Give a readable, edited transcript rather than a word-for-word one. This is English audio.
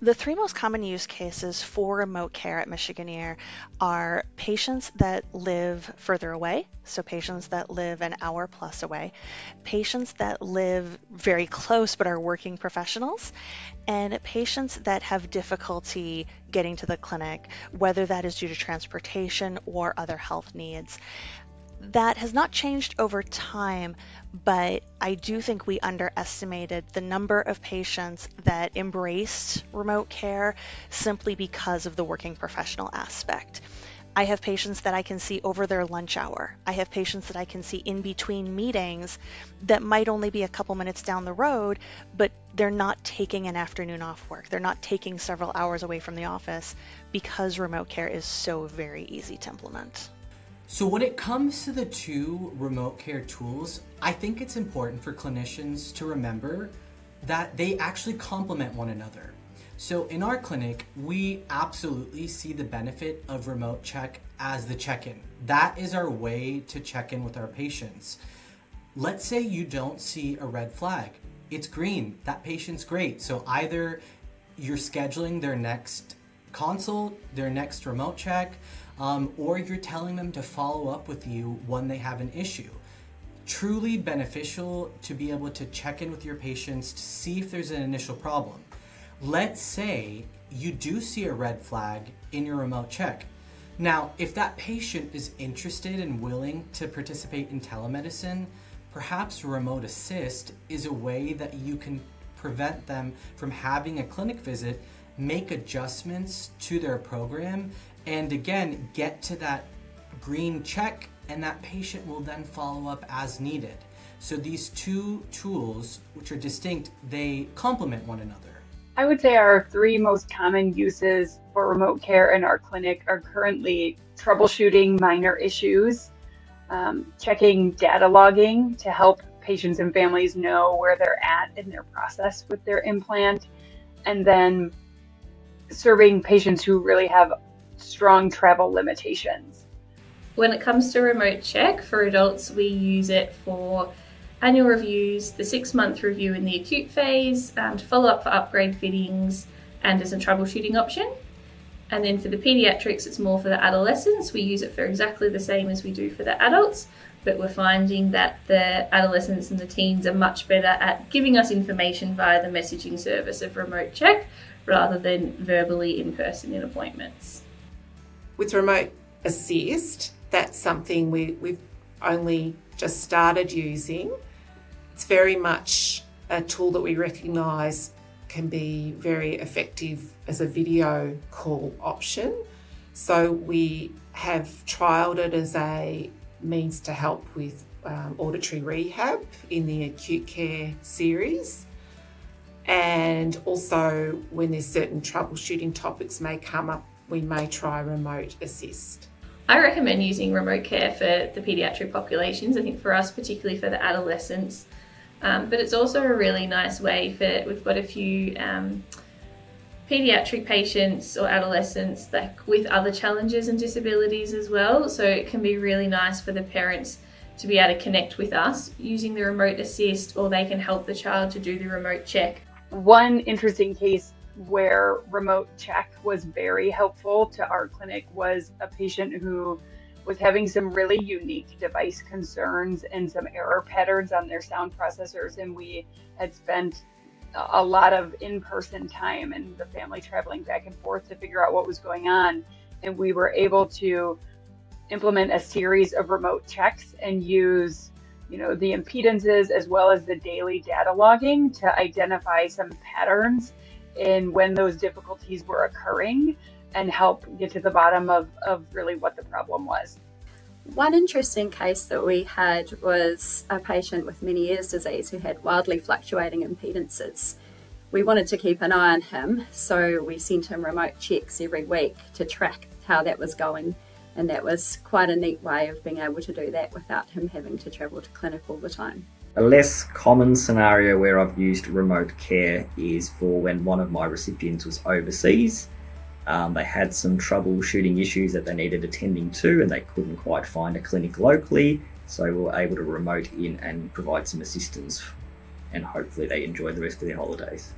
The three most common use cases for remote care at Michigan Ear are patients that live further away, so patients that live an hour plus away, patients that live very close but are working professionals, and patients that have difficulty getting to the clinic, whether that is due to transportation or other health needs. That has not changed over time, but I do think we underestimated the number of patients that embraced remote care simply because of the working professional aspect. I have patients that I can see over their lunch hour. I have patients that I can see in between meetings that might only be a couple minutes down the road, but they're not taking an afternoon off work. They're not taking several hours away from the office because remote care is so very easy to implement. So when it comes to the two remote care tools, I think it's important for clinicians to remember that they actually complement one another. So in our clinic, we absolutely see the benefit of Remote Check as the check-in. That is our way to check in with our patients. Let's say you don't see a red flag. It's green, that patient's great. So either you're scheduling their next consult, their next remote check, or you're telling them to follow up with you when they have an issue. Truly beneficial to be able to check in with your patients to see if there's an initial problem. Let's say you do see a red flag in your remote check. Now, if that patient is interested and willing to participate in telemedicine, perhaps Remote Assist is a way that you can prevent them from having a clinic visit, make adjustments to their program, and again, get to that green check, and that patient will then follow up as needed. So these two tools, which are distinct, they complement one another. I would say our three most common uses for remote care in our clinic are currently troubleshooting minor issues, checking data logging to help patients and families know where they're at in their process with their implant, and then serving patients who really have strong travel limitations. When it comes to Remote Check for adults, we use it for annual reviews, the 6-month review in the acute phase, to follow up for upgrade fittings and as a troubleshooting option. And then for the pediatrics, it's more for the adolescents. We use it for exactly the same as we do for the adults, but we're finding that the adolescents and the teens are much better at giving us information via the messaging service of Remote Check rather than verbally in person in appointments. With Remote Assist, that's something we've only just started using. It's very much a tool that we recognise can be very effective as a video call option. So we have trialled it as a means to help with auditory rehab in the acute care series. And also when there's certain troubleshooting topics may come up, we may try Remote Assist. I recommend using remote care for the pediatric populations, I think for us, particularly for the adolescents. But it's also a really nice way for, we've got a few pediatric patients or adolescents like with other challenges and disabilities as well. So it can be really nice for the parents to be able to connect with us using the Remote Assist, or they can help the child to do the Remote Check. One interesting case where Remote Check was very helpful to our clinic was a patient who was having some really unique device concerns and some error patterns on their sound processors, and we had spent a lot of in-person time and the family traveling back and forth to figure out what was going on, and we were able to implement a series of remote checks and use the impedances as well as the daily data logging to identify some patterns in when those difficulties were occurring and help get to the bottom of really what the problem was. One interesting case that we had was a patient with Meniere's disease who had wildly fluctuating impedances. We wanted to keep an eye on him, so we sent him remote checks every week to track how that was going. And that was quite a neat way of being able to do that without him having to travel to clinic all the time. A less common scenario where I've used remote care is for when one of my recipients was overseas. They had some troubleshooting issues that they needed attending to, and they couldn't quite find a clinic locally. So we were able to remote in and provide some assistance, and hopefully they enjoyed the rest of their holidays.